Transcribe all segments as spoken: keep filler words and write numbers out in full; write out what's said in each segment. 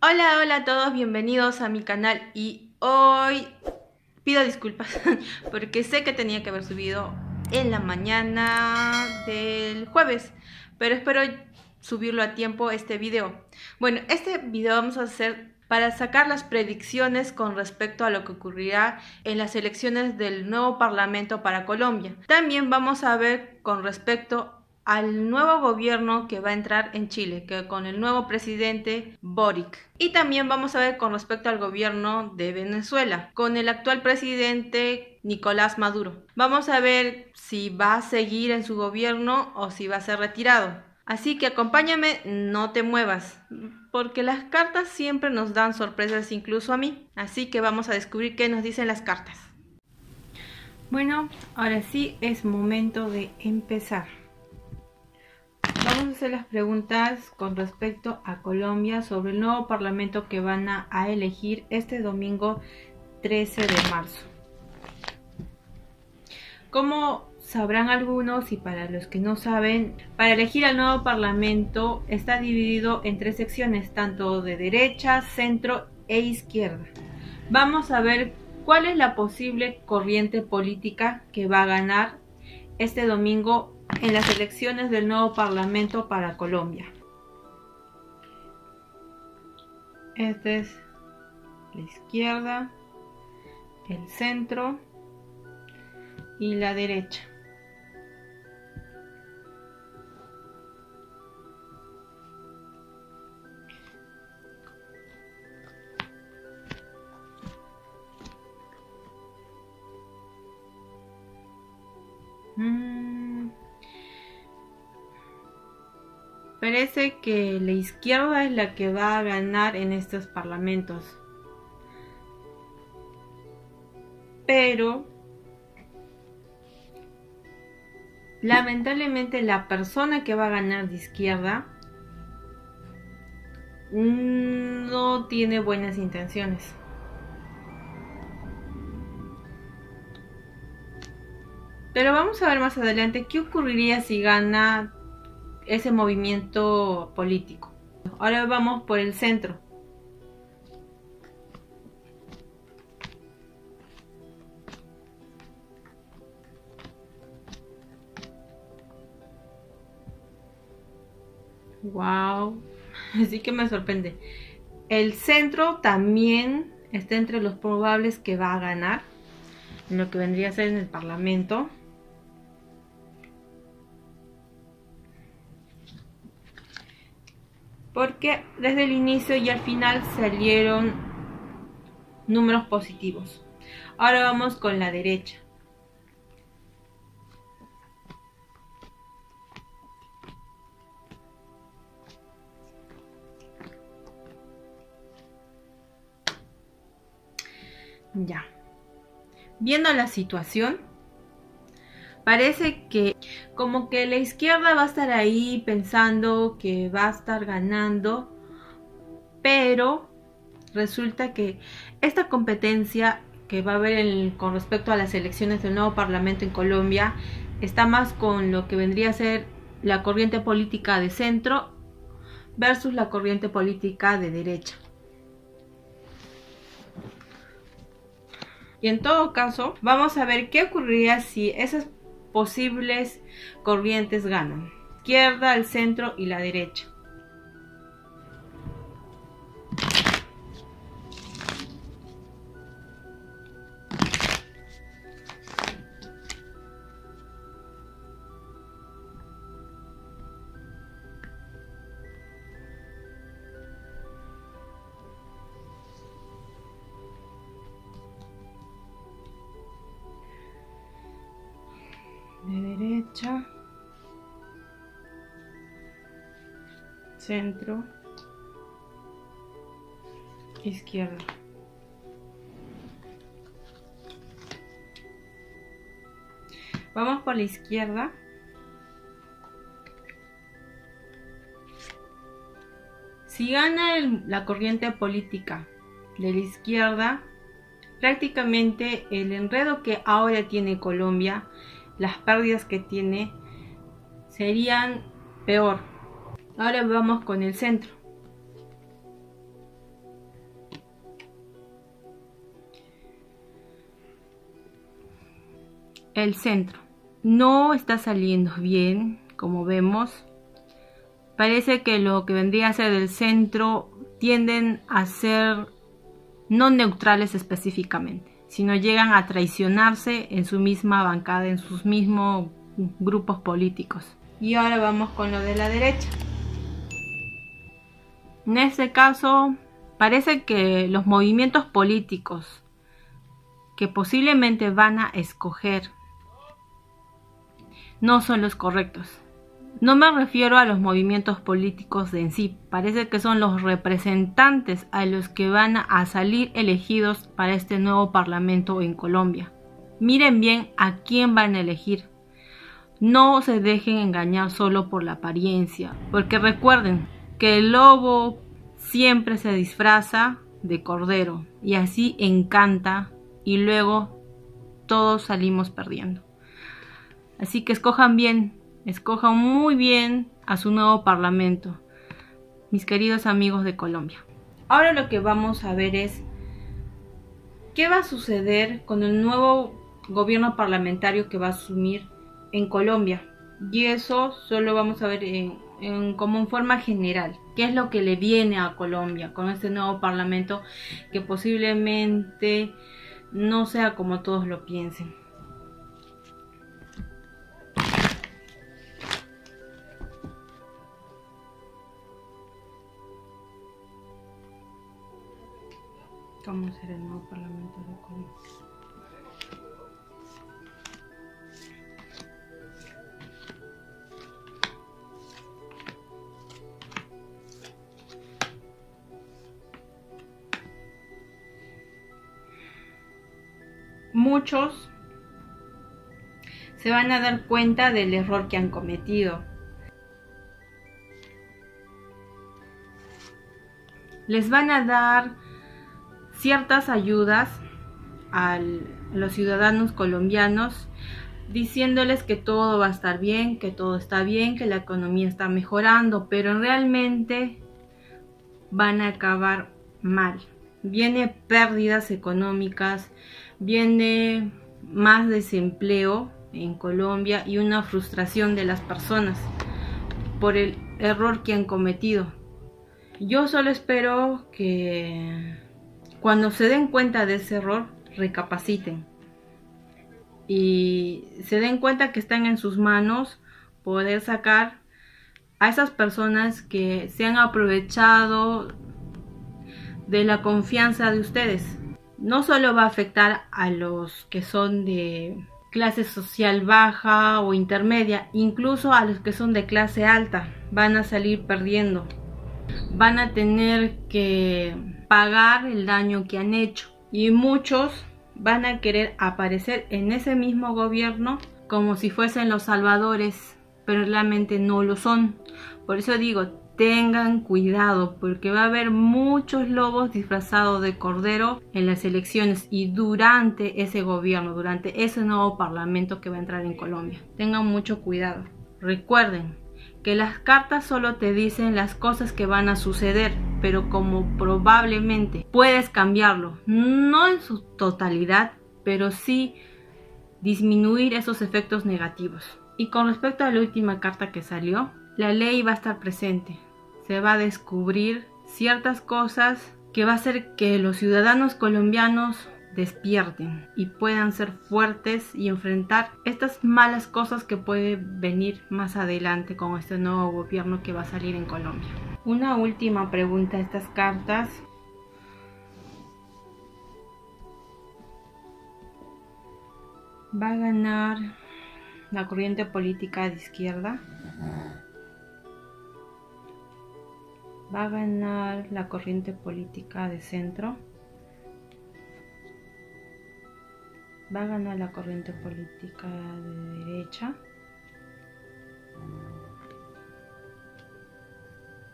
Hola, hola a todos, bienvenidos a mi canal y hoy pido disculpas porque sé que tenía que haber subido en la mañana del jueves, pero espero subirlo a tiempo este video. Bueno, este video vamos a hacer para sacar las predicciones con respecto a lo que ocurrirá en las elecciones del nuevo parlamento para Colombia. También vamos a ver con respecto a al nuevo gobierno que va a entrar en Chile, que con el nuevo presidente Boric. Y también vamos a ver con respecto al gobierno de Venezuela, con el actual presidente Nicolás Maduro. Vamos a ver si va a seguir en su gobierno o si va a ser retirado. Así que acompáñame, no te muevas, porque las cartas siempre nos dan sorpresas, incluso a mí. Así que vamos a descubrir qué nos dicen las cartas. Bueno, ahora sí es momento de empezar. Vamos a hacer las preguntas con respecto a Colombia sobre el nuevo parlamento que van a, a elegir este domingo trece de marzo. Como sabrán algunos, y para los que no saben, para elegir al nuevo parlamento está dividido en tres secciones, tanto de derecha, centro e izquierda. Vamos a ver cuál es la posible corriente política que va a ganar este domingo en las elecciones del nuevo parlamento para Colombia. Esta es la izquierda, el centro y la derecha. Mm. Parece que la izquierda es la que va a ganar en estos parlamentos. Pero lamentablemente la persona que va a ganar de izquierda no tiene buenas intenciones. Pero vamos a ver más adelante qué ocurriría si gana ese movimiento político. Ahora vamos por el centro. Wow, así que me sorprende. El centro también está entre los probables que va a ganar en lo que vendría a ser en el parlamento. Porque desde el inicio y al final salieron números positivos. Ahora vamos con la derecha. Ya. Viendo la situación, parece que como que la izquierda va a estar ahí pensando que va a estar ganando, pero resulta que esta competencia que va a haber en, con respecto a las elecciones del nuevo parlamento en Colombia está más con lo que vendría a ser la corriente política de centro versus la corriente política de derecha. Y en todo caso, vamos a ver qué ocurriría si esas posibles corrientes ganan: izquierda, el centro y la derecha. Centro, izquierda. Vamos por la izquierda. Si gana el, la corriente política de la izquierda, prácticamente el enredo que ahora tiene Colombia, las pérdidas que tiene, serían peor. Ahora vamos con el centro. el centro. No está saliendo bien, como vemos. Parece que lo que vendría a ser el centro tienden a ser no neutrales específicamente, sino llegan a traicionarse en su misma bancada, en sus mismos grupos políticos. Y ahora vamos con lo de la derecha. En este caso, parece que los movimientos políticos que posiblemente van a escoger no son los correctos. No me refiero a los movimientos políticos en sí, parece que son los representantes a los que van a salir elegidos para este nuevo parlamento en Colombia. Miren bien a quién van a elegir. No se dejen engañar solo por la apariencia, porque recuerden que el lobo siempre se disfraza de cordero y así encanta y luego todos salimos perdiendo. Así que escojan bien, escojan muy bien a su nuevo parlamento, mis queridos amigos de Colombia. Ahora lo que vamos a ver es qué va a suceder con el nuevo gobierno parlamentario que va a asumir en Colombia. Y eso solo vamos a ver en, en, como en forma general. ¿Qué es lo que le viene a Colombia con este nuevo parlamento que posiblemente no sea como todos lo piensen? ¿Cómo será el nuevo parlamento de Colombia? Muchos se van a dar cuenta del error que han cometido. Les van a dar ciertas ayudas a los ciudadanos colombianos, diciéndoles que todo va a estar bien, que todo está bien, que la economía está mejorando, pero realmente van a acabar mal. Vienen pérdidas económicas, viene más desempleo en Colombia y una frustración de las personas por el error que han cometido. Yo solo espero que cuando se den cuenta de ese error, recapaciten y se den cuenta que están en sus manos poder sacar a esas personas que se han aprovechado de la confianza de ustedes. No solo va a afectar a los que son de clase social baja o intermedia, incluso a los que son de clase alta van a salir perdiendo. Van a tener que pagar el daño que han hecho y muchos van a querer aparecer en ese mismo gobierno como si fuesen los salvadores, pero realmente no lo son. Por eso digo, tengan cuidado, porque va a haber muchos lobos disfrazados de cordero en las elecciones y durante ese gobierno, durante ese nuevo parlamento que va a entrar en Colombia. Tengan mucho cuidado. Recuerden que las cartas solo te dicen las cosas que van a suceder, pero como probablemente puedes cambiarlo, no en su totalidad, pero sí disminuir esos efectos negativos. Y con respecto a la última carta que salió, la ley va a estar presente. Se va a descubrir ciertas cosas que va a hacer que los ciudadanos colombianos despierten y puedan ser fuertes y enfrentar estas malas cosas que pueden venir más adelante con este nuevo gobierno que va a salir en Colombia. Una última pregunta a estas cartas. ¿Va a ganar la corriente política de izquierda? ¿Va a ganar la corriente política de centro? ¿Va a ganar la corriente política de derecha?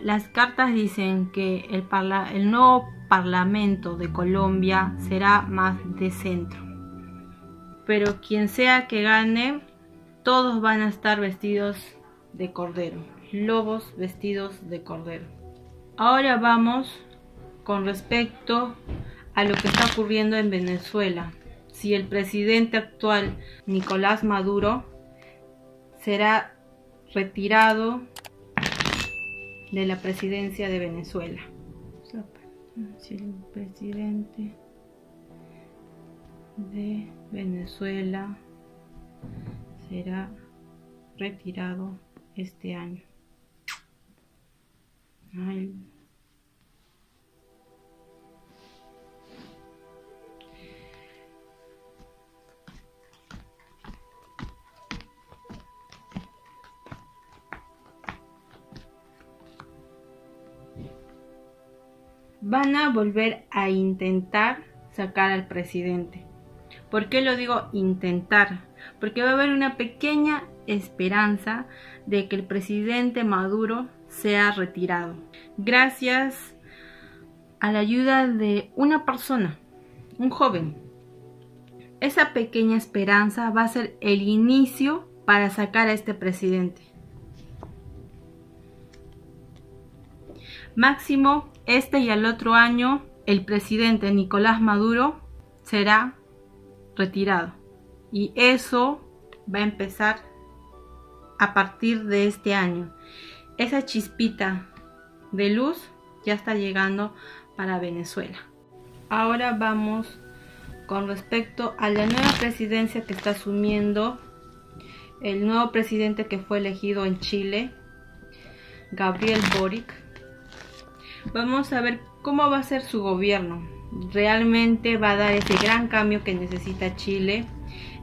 Las cartas dicen que el, parla el nuevo parlamento de Colombia será más de centro. Pero quien sea que gane, todos van a estar vestidos de cordero. Lobos vestidos de cordero. Ahora vamos con respecto a lo que está ocurriendo en Venezuela. si el presidente actual, Nicolás Maduro, será retirado de la presidencia de Venezuela. Si el presidente de Venezuela será retirado este año. Ay. Van a volver a intentar sacar al presidente. ¿Por qué lo digo intentar? Porque va a haber una pequeña esperanza de que el presidente Maduro sea retirado. Gracias a la ayuda de una persona, un joven. Esa pequeña esperanza va a ser el inicio para sacar a este presidente. Máximo este y al otro año el presidente Nicolás Maduro será retirado. Y eso va a empezar a partir de este año. Esa chispita de luz ya está llegando para Venezuela. Ahora vamos con respecto a la nueva presidencia que está asumiendo el nuevo presidente que fue elegido en Chile, Gabriel Boric. Vamos a ver cómo va a ser su gobierno. Realmente va a dar ese gran cambio que necesita Chile,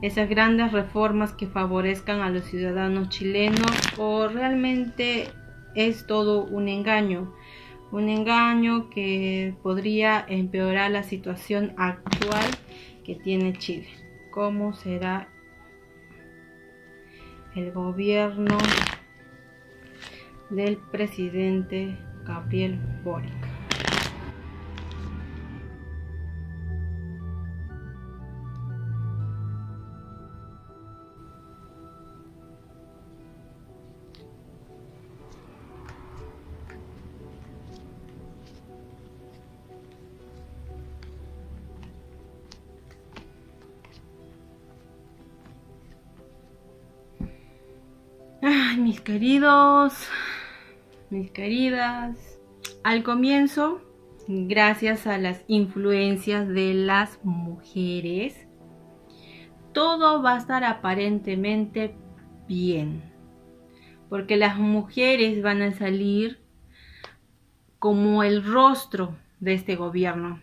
esas grandes reformas que favorezcan a los ciudadanos chilenos, o realmente es todo un engaño, un engaño que podría empeorar la situación actual que tiene Chile. ¿Cómo será el gobierno del presidente Gabriel Boric? Ay, mis queridos, mis queridas, al comienzo, gracias a las influencias de las mujeres, todo va a estar aparentemente bien, porque las mujeres van a salir como el rostro de este gobierno,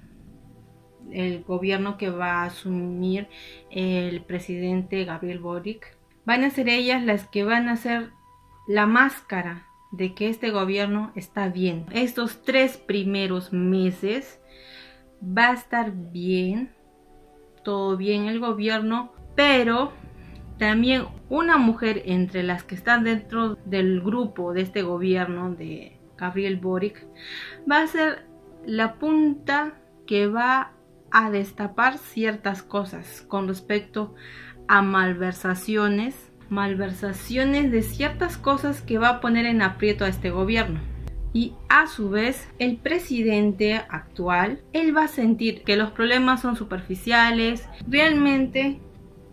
el gobierno que va a asumir el presidente Gabriel Boric. Van a ser ellas las que van a ser la máscara de que este gobierno está bien. Estos tres primeros meses va a estar bien, todo bien el gobierno, pero también una mujer entre las que están dentro del grupo de este gobierno de Gabriel Boric va a ser la punta que va a destapar ciertas cosas con respecto a malversaciones malversaciones de ciertas cosas que va a poner en aprieto a este gobierno. Y a su vez, el presidente actual, él va a sentir que los problemas son superficiales. Realmente,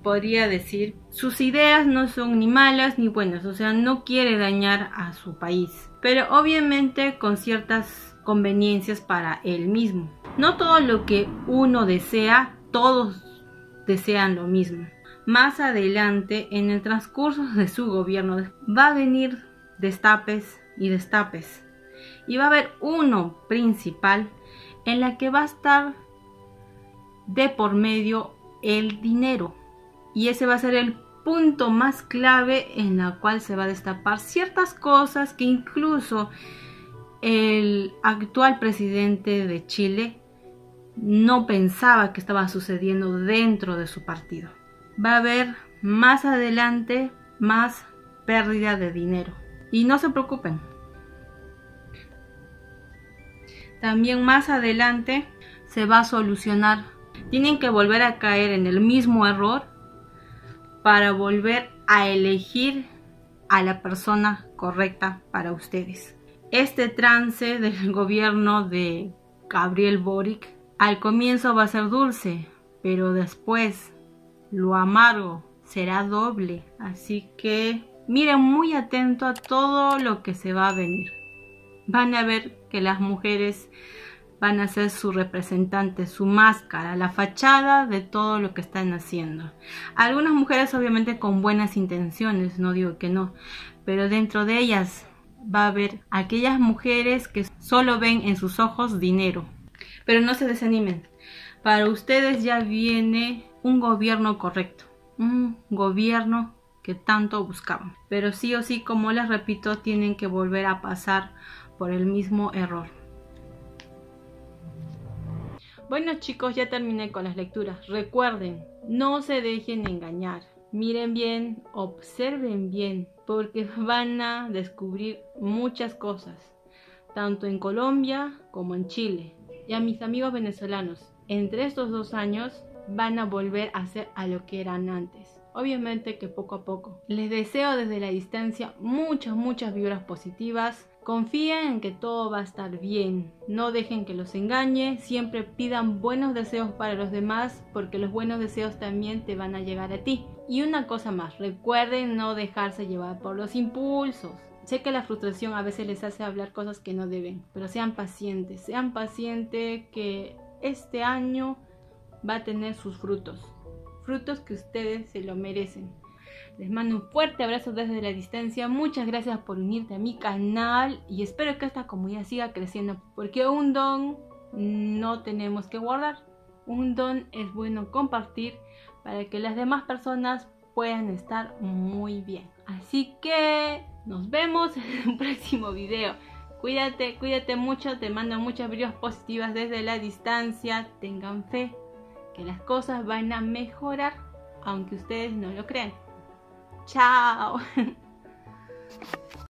podría decir, sus ideas no son ni malas ni buenas, o sea, no quiere dañar a su país, pero obviamente con ciertas conveniencias para él mismo. No todo lo que uno desea, todos desean lo mismo. Más adelante, en el transcurso de su gobierno, va a venir destapes y destapes. Y va a haber uno principal en la que va a estar de por medio el dinero. Y ese va a ser el punto más clave en la cual se va a destapar ciertas cosas que incluso el actual presidente de Chile no pensaba que estaba sucediendo dentro de su partido. Va a haber más adelante más pérdida de dinero. Y no se preocupen. También más adelante se va a solucionar. Tienen que volver a caer en el mismo error para volver a elegir a la persona correcta para ustedes. Este trance del gobierno de Gabriel Boric al comienzo va a ser dulce, pero después lo amargo será doble. Así que miren muy atento a todo lo que se va a venir. Van a ver que las mujeres van a ser su representante, su máscara, la fachada de todo lo que están haciendo. Algunas mujeres obviamente con buenas intenciones, no digo que no, pero dentro de ellas va a haber aquellas mujeres que solo ven en sus ojos dinero. Pero no se desanimen, para ustedes ya viene un gobierno correcto, un gobierno que tanto buscaban. Pero sí o sí, como les repito, tienen que volver a pasar por el mismo error. Bueno chicos, ya terminé con las lecturas. Recuerden, no se dejen engañar. Miren bien, observen bien, porque van a descubrir muchas cosas, tanto en Colombia como en Chile. Y a mis amigos venezolanos, entre estos dos años van a volver a ser a lo que eran antes. Obviamente que poco a poco. Les deseo desde la distancia muchas, muchas vibras positivas. Confíen en que todo va a estar bien, no dejen que los engañe, siempre pidan buenos deseos para los demás porque los buenos deseos también te van a llegar a ti. Y una cosa más, recuerden no dejarse llevar por los impulsos. Sé que la frustración a veces les hace hablar cosas que no deben, pero sean pacientes, sean pacientes que este año va a tener sus frutos, frutos que ustedes se lo merecen. Les mando un fuerte abrazo desde la distancia, muchas gracias por unirte a mi canal y espero que esta comunidad siga creciendo porque un don no tenemos que guardar, un don es bueno compartir para que las demás personas puedan estar muy bien. Así que nos vemos en un próximo video, cuídate, cuídate mucho, te mando muchas vibras positivas desde la distancia, tengan fe que las cosas van a mejorar aunque ustedes no lo crean. Chao.